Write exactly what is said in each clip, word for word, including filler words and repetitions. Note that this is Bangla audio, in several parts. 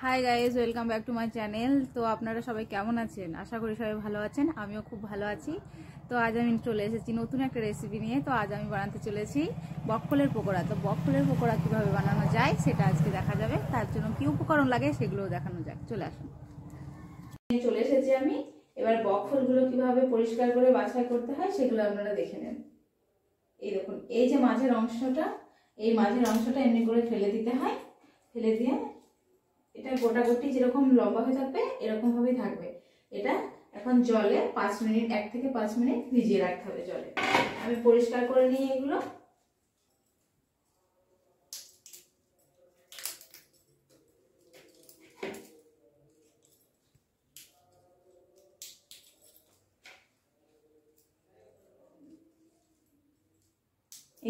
High guys welcome back to my channel. तो अपनारा सबाई केमन आछेन? आशा करी सबाई भालो आछेन, आमिओ खूब भालो आछि। तो आज आमि चले एसेछि नतून एकटा रेसिपि निये। तो आज आमि बानाते चलेछि बकफुलेर पकोड़ा। तो बकफुलेर पकोड़ा किभाबे बानानो जाय सेटा आजके देखा जाबे, तार जोन्नो कि उपकरण लागे सेगुलोओ देखानो जाक। चले आसुन। चले एसेछि आमि। एबार बकफुलगुलो किभाबे परिष्कार करे बाछाई करते हय सेगुलो आपनारा देखे नेन। এই দেখুন, এই যে মাঝের অংশটা, এই মাঝের অংশটা এমনি করে ফেলে দিতে হয়। ফেলে দিয়ে এটা গোটাগুটি যেরকম লম্বা হয়ে থাকবে এরকম ভাবে থাকবে। এটা এখন জলে পাঁচ মিনিট এক থেকে পাঁচ মিনিট ভিজিয়ে রাখতে হবে জলে। আমি পরিষ্কার করে নিই এগুলো।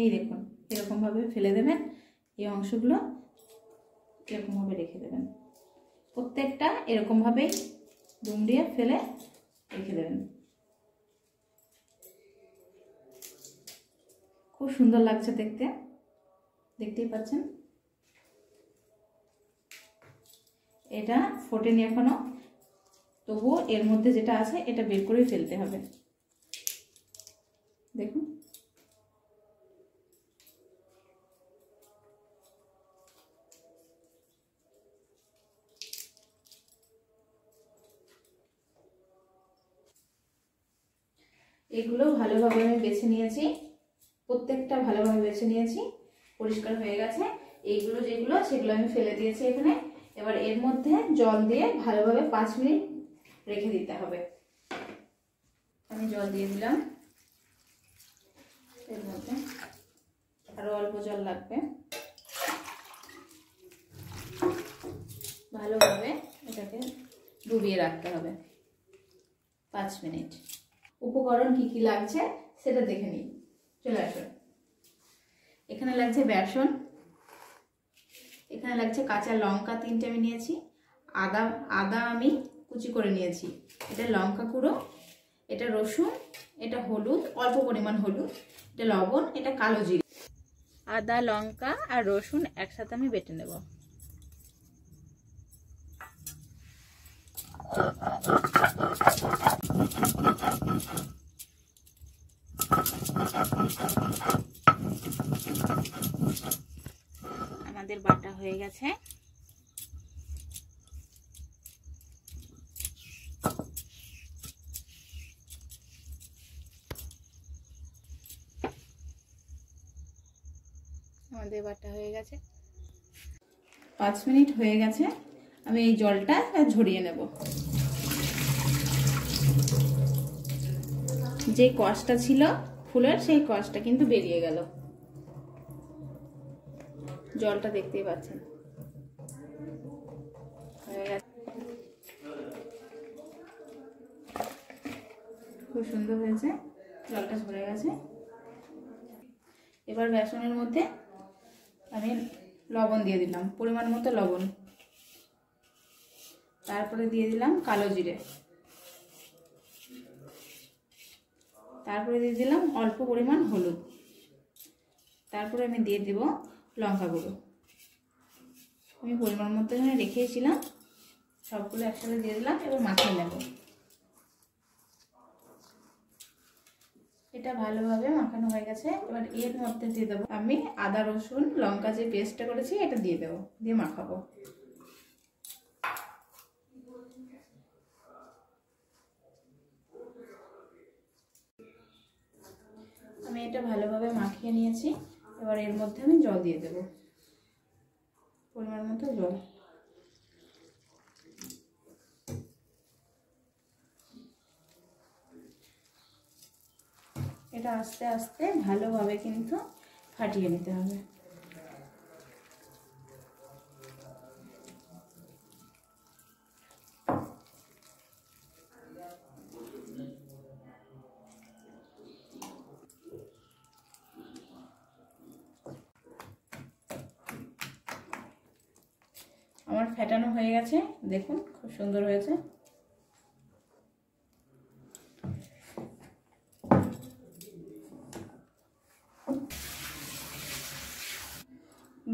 এই দেখুন, এরকম ভাবে ফেলে দেবেন। এই অংশগুলো এরকম ভাবে রেখে দেবেন, প্রত্যেকটা এরকম ভাবে দুমড়িয়ে ফেলে রেখে দেবেন। খুব সুন্দর লাগছে দেখতে, দেখতেই পাচ্ছেন। এটা ফোটেনি এখনো, তবুও এর মধ্যে যেটা আছে এটা বের করে ফেলতে হবে। দেখুন এগুলো ভালোভাবে আমি বেছে নিয়েছি, প্রত্যেকটা ভালোভাবে বেছে নিয়েছি, পরিষ্কার হয়ে গেছে। এইগুলো যেগুলো সেগুলো আমি ফেলে দিয়েছি এখানে। এবার এর মধ্যে জল দিয়ে ভালোভাবে পাঁচ মিনিট রেখে দিতে হবে। আমি জল দিয়ে দিলাম, এর মধ্যে আরও অল্প জল লাগবে। ভালোভাবে এটাকে ডুবিয়ে রাখতে হবে পাঁচ মিনিট। উপকরণ কি কি লাগছে সেটা দেখে নিই, চলে আসুন। এখানে লাগছে বেসন, এখানে লাগছে কাঁচা লঙ্কা তিনটে আমি নিয়েছি, আদা আদা আমি কুচি করে নিয়েছি, এটা লঙ্কা কুড়ো, এটা রসুন, এটা হলুদ, অল্প পরিমাণ হলুদ, এটা লবণ, এটা কালো জিরে। আদা লঙ্কা আর রসুন একসাথে আমি বেটে নেব। আমাদের বাটা হয়ে গেছে। আমাদের বাটা হয়ে গেছে। পাঁচ মিনিট হয়ে গেছে। আমি এই জলটা ঝরিয়ে নেব। যে কষ্টটা ছিল ফুলের সেই কষ্টটা কিন্তু বেরিয়ে গেল। জলটা দেখতেই পাচ্ছেন। খুব সুন্দর হয়েছে, জলটা ঝরে গেছে। এবার বেসনের মধ্যে আমি লবণ দিয়ে দিলাম, পরিমাণ মতো লবণ, তারপরে দিয়ে দিলাম কালো জিরে, তারপরে দিয়ে দিলাম অল্প পরিমাণ হলুদ, তারপরে আমি দিয়ে দেব লঙ্কা গুঁড়ো। আমি পরিমাণ মতো এখানে রেখেছিলাম, সবগুলো একসাথে দিয়ে দিলাম। এবার মাখিয়ে নেব, এটা ভালোভাবে মাখানো হয়ে গেছে। এবার এর মধ্যে দিয়ে দেবো আমি আদা রসুন লঙ্কা যে পেস্টটা করেছি এটা দিয়ে দেবো, দিয়ে মাখাবো। আমি এটা ভালোভাবে মাখিয়ে নিয়েছি। এবার এর মধ্যে আমি জল দিয়ে দেব, পরিমাণ মতো জল। এটা আস্তে আস্তে ভালোভাবে কিন্তু ফাটিয়ে নিতে হবে। আমার ফেটানো হয়ে গেছে, দেখুন খুব সুন্দর হয়েছে।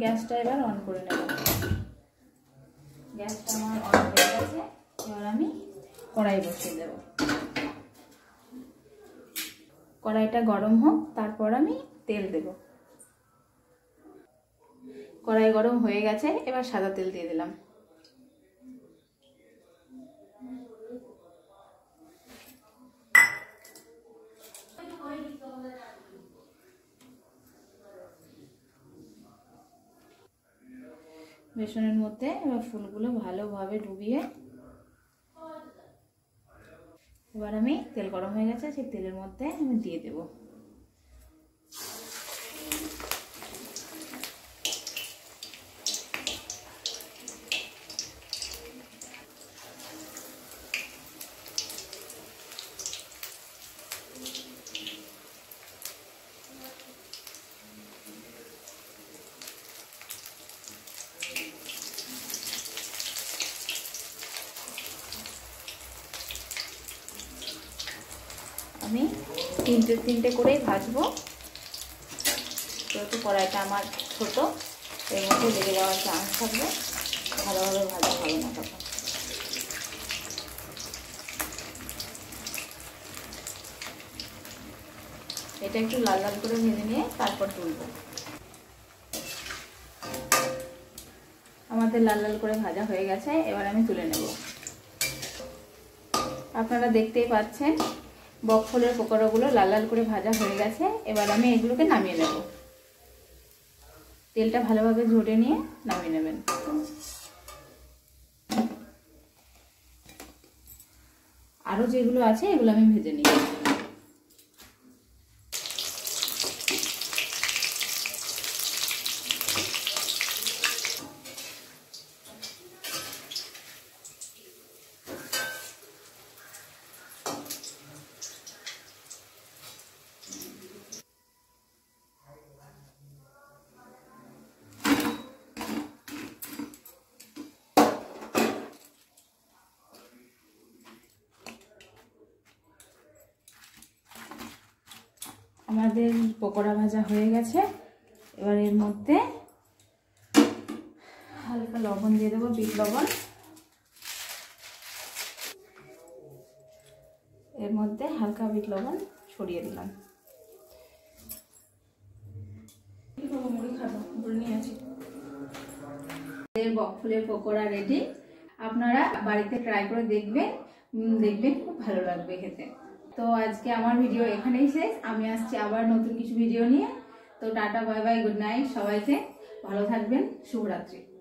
গ্যাসটা এবার অন করে নেব। गैस ऑन गए कड़ाई बसिए देव कड़ाईटा गरम होक तारपर आमी तेल देव कड़ाई गरम हो गेछे एबार सादा तेल दिए दिलाम बेसनेर मধ্যে এবার ফুলগুলো ভালোভাবে ডুবিয়ে এবার আমি তেল গরম হয়ে গেছে সেই তেলের মধ্যে আমি দিয়ে দেব तीनटे तीनटे करेई भाजबो जेहेतु कड़ाईटा आमार छोटो एर मध्य लेगे जाओयार चान्स थाकबे भालोभाबे भाजा हबे ना तखन एटा एकटु लाल लाल करे भेजे निये तारपर तुलबो आमादेर लाल लाल करे भाजा हये गेछे एबार आमि तुले नेब आपनारा देखतेई पाচ্ছেন बकफुलेर पकोड़ागुलो लाल लाल करे भाजा हये गेछे एबार आमि एगुलोके नामिये नेब तेलटा भालोभाबे झरे निये नामिये नेबेन आरो जेगुलो आछे एगुलो आमि भेजे निब हमारे पकोड़ा भाजा हो गए एबार एर मध्य हल्का लवण दिए देव बीट लवण एर मध्य हल्का बीट लवण छड़िए दिलाम बकफुलेर पकोड़ा रेडी आपनारा बाड़ीते ट्राई करे देखबेन देखबेन खूब भालो लागबे खेते तो आज के आमार भिडियो एखानेई शेष आमी आसछि आबार नतून किछु भिडियो निये तो tata bye bye good night सबाइके भालो थाकबेन शुभरात्रि।